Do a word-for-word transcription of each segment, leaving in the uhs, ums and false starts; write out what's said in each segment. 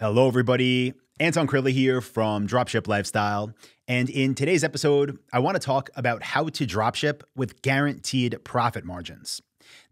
Hello, everybody. Anton Kraly here from Dropship Lifestyle. And in today's episode, I want to talk about how to dropship with guaranteed profit margins.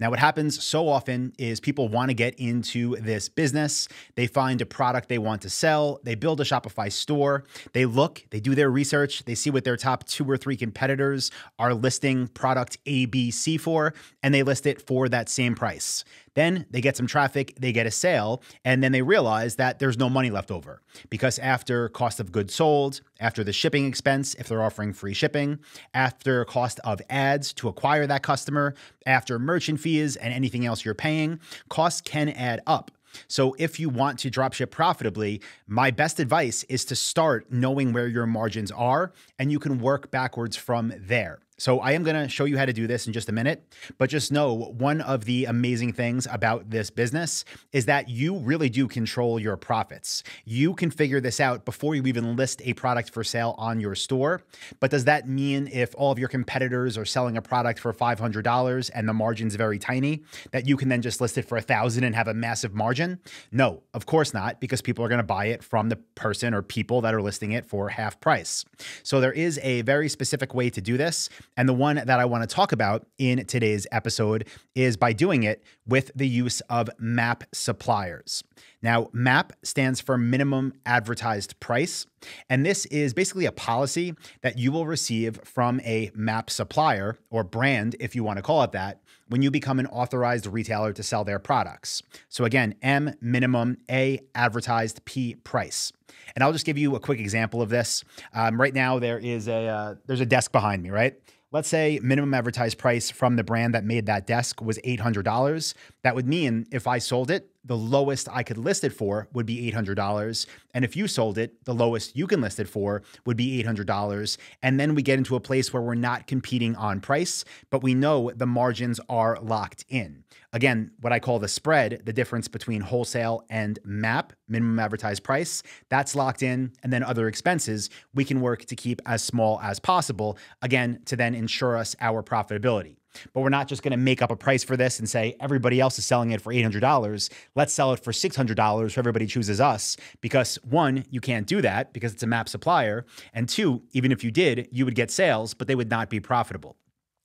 Now, what happens so often is people want to get into this business. They find a product they want to sell. They build a Shopify store. They look, they do their research. They see what their top two or three competitors are listing product A, B, C for, and they list it for that same price. Then they get some traffic, they get a sale, and then they realize that there's no money left over because after cost of goods sold, after the shipping expense, if they're offering free shipping, after cost of ads to acquire that customer, after merchant fees and anything else you're paying, costs can add up. So if you want to dropship profitably, my best advice is to start knowing where your margins are, and you can work backwards from there. So I am going to show you how to do this in just a minute, but just know one of the amazing things about this business is that you really do control your profits. You can figure this out before you even list a product for sale on your store. But does that mean if all of your competitors are selling a product for five hundred dollars and the margin's very tiny, that you can then just list it for one thousand dollars and have a massive margin? No, of course not, because people are going to buy it from the person or people that are listing it for half price. So there is a very specific way to do this. And the one that I want to talk about in today's episode is by doing it with the use of MAP suppliers. Now, MAP stands for minimum advertised price. And this is basically a policy that you will receive from a MAP supplier or brand, if you want to call it that, when you become an authorized retailer to sell their products. So again, M minimum, A advertised, P price. And I'll just give you a quick example of this. Um, right now, there is a uh, there's a desk behind me, right? Let's say minimum advertised price from the brand that made that desk was eight hundred dollars. That would mean if I sold it, the lowest I could list it for would be eight hundred dollars. And if you sold it, the lowest you can list it for would be eight hundred dollars. And then we get into a place where we're not competing on price, but we know the margins are locked in. Again, what I call the spread, the difference between wholesale and MAP, minimum advertised price, that's locked in. And then other expenses we can work to keep as small as possible, again, to then ensure us our profitability. But we're not just going to make up a price for this and say, everybody else is selling it for eight hundred dollars. Let's sell it for six hundred dollars if everybody chooses us. Because one, you can't do that because it's a MAP supplier. And two, even if you did, you would get sales, but they would not be profitable.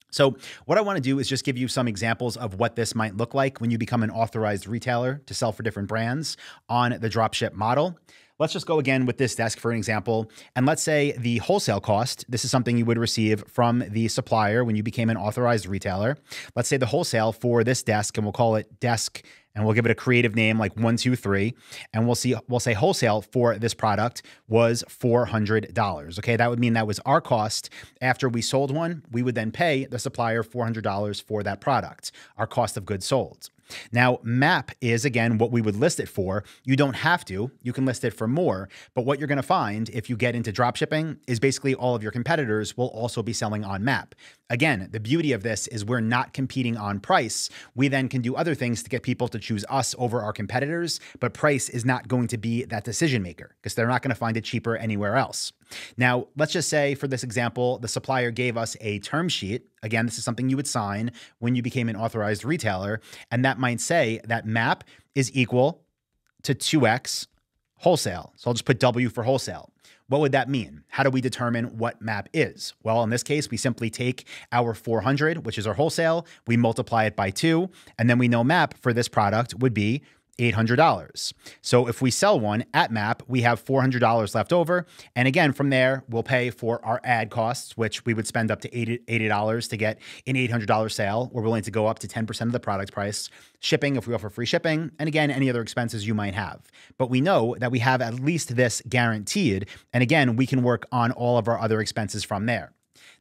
So what I want to do is just give you some examples of what this might look like when you become an authorized retailer to sell for different brands on the dropship model. Let's just go again with this desk for an example. And let's say the wholesale cost, this is something you would receive from the supplier when you became an authorized retailer. Let's say the wholesale for this desk, and we'll call it desk, and we'll give it a creative name like one, two, three. And we'll see, we'll say wholesale for this product was four hundred dollars. Okay. That would mean that was our cost. After we sold one, we would then pay the supplier four hundred dollars for that product, our cost of goods sold. Now, MAP is, again, what we would list it for. You don't have to. You can list it for more. But what you're going to find if you get into dropshipping is basically all of your competitors will also be selling on MAP. Again, the beauty of this is we're not competing on price. We then can do other things to get people to choose us over our competitors, but price is not going to be that decision maker because they're not going to find it cheaper anywhere else. Now, let's just say for this example, the supplier gave us a term sheet. Again, this is something you would sign when you became an authorized retailer, and that might say that MAP is equal to two X wholesale. So I'll just put W for wholesale. What would that mean? How do we determine what MAP is? Well, in this case, we simply take our four hundred, which is our wholesale, we multiply it by two, and then we know MAP for this product would be eight hundred dollars. So if we sell one at MAP, we have four hundred dollars left over. And again, from there, we'll pay for our ad costs, which we would spend up to eighty dollars to get an eight hundred dollar sale. We're willing to go up to ten percent of the product price. Shipping, if we offer free shipping, and again, any other expenses you might have. But we know that we have at least this guaranteed. And again, we can work on all of our other expenses from there.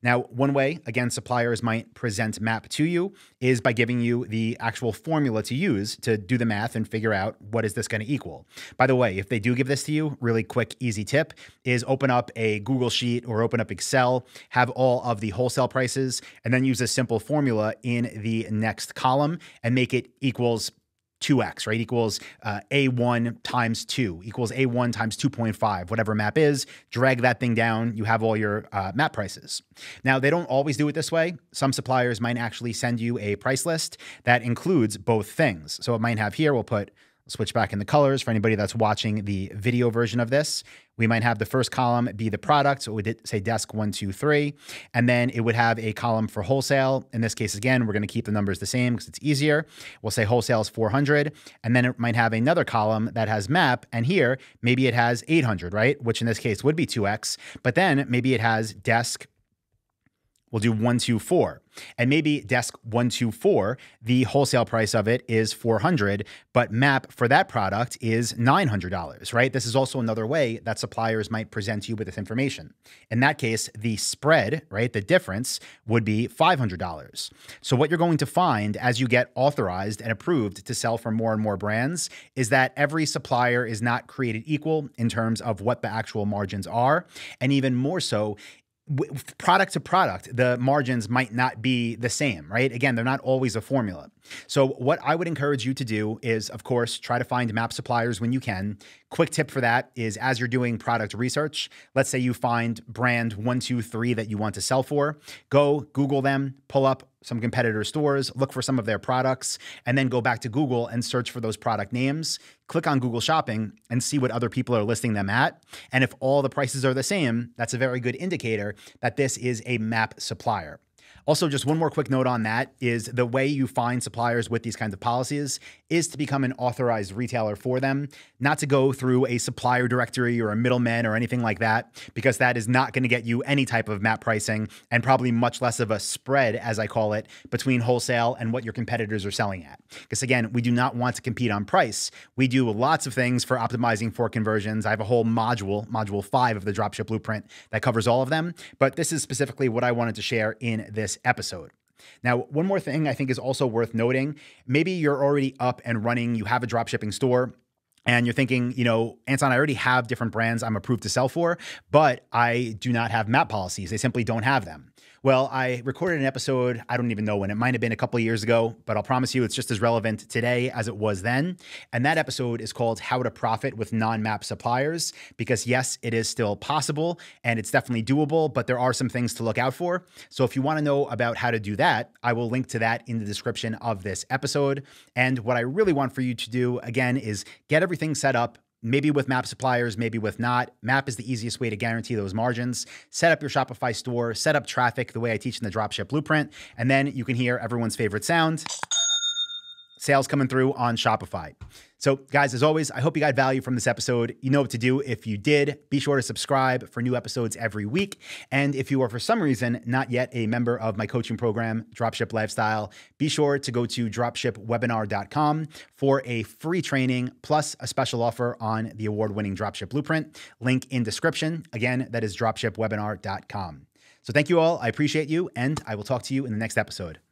Now, one way, again, suppliers might present MAP to you is by giving you the actual formula to use to do the math and figure out what is this going to equal. By the way, if they do give this to you, really quick, easy tip is open up a Google Sheet or open up Excel, have all of the wholesale prices, and then use a simple formula in the next column and make it equals two X, right? Equals uh, A one times two, equals A one times two point five, whatever MAP is. Drag that thing down. You have all your uh, MAP prices. Now, they don't always do it this way. Some suppliers might actually send you a price list that includes both things. So it might have here, we'll put, I'll switch back in the colors for anybody that's watching the video version of this. We might have the first column be the product. So we did say desk one, two, three, and then it would have a column for wholesale. In this case, again, we're going to keep the numbers the same because it's easier. We'll say wholesale is four hundred, and then it might have another column that has map. And here, maybe it has eight hundred, right? Which in this case would be two X, but then maybe it has desk. We'll do one, two, four. And maybe desk one, two, four, the wholesale price of it is four hundred, but map for that product is nine hundred dollars, right? This is also another way that suppliers might present you with this information. In that case, the spread, right? The difference would be five hundred dollars. So what you're going to find as you get authorized and approved to sell for more and more brands is that every supplier is not created equal in terms of what the actual margins are. And even more so, product to product, the margins might not be the same, right? Again, they're not always a formula. So what I would encourage you to do is, of course, try to find map suppliers when you can. Quick tip for that is as you're doing product research, let's say you find brand one, two, three that you want to sell for, go Google them, pull up some competitor stores, look for some of their products, and then go back to Google and search for those product names. Click on Google Shopping and see what other people are listing them at. And if all the prices are the same, that's a very good indicator that this is a map supplier. Also, just one more quick note on that is the way you find suppliers with these kinds of policies is to become an authorized retailer for them, not to go through a supplier directory or a middleman or anything like that, because that is not going to get you any type of map pricing and probably much less of a spread, as I call it, between wholesale and what your competitors are selling at. Because again, we do not want to compete on price. We do lots of things for optimizing for conversions. I have a whole module, module five of the Dropship Blueprint that covers all of them, but this is specifically what I wanted to share in this episode. Now, one more thing I think is also worth noting. Maybe you're already up and running, you have a dropshipping store, and you're thinking, you know, Anton, I already have different brands I'm approved to sell for, but I do not have map policies. They simply don't have them. Well, I recorded an episode, I don't even know when, it might have been a couple of years ago, but I'll promise you it's just as relevant today as it was then. And that episode is called How to Profit with Non-Map Suppliers, because yes, it is still possible and it's definitely doable, but there are some things to look out for. So if you want to know about how to do that, I will link to that in the description of this episode. And what I really want for you to do, again, is get everything set up, maybe with map suppliers, maybe with not. Map is the easiest way to guarantee those margins. Set up your Shopify store, set up traffic the way I teach in the Dropship Blueprint, and then you can hear everyone's favorite sound, sales coming through on Shopify. So guys, as always, I hope you got value from this episode. You know what to do. If you did, be sure to subscribe for new episodes every week. And if you are, for some reason, not yet a member of my coaching program, Dropship Lifestyle, be sure to go to dropship webinar dot com for a free training, plus a special offer on the award-winning Dropship Blueprint. Link in description. Again, that is dropship webinar dot com. So thank you all. I appreciate you, and I will talk to you in the next episode.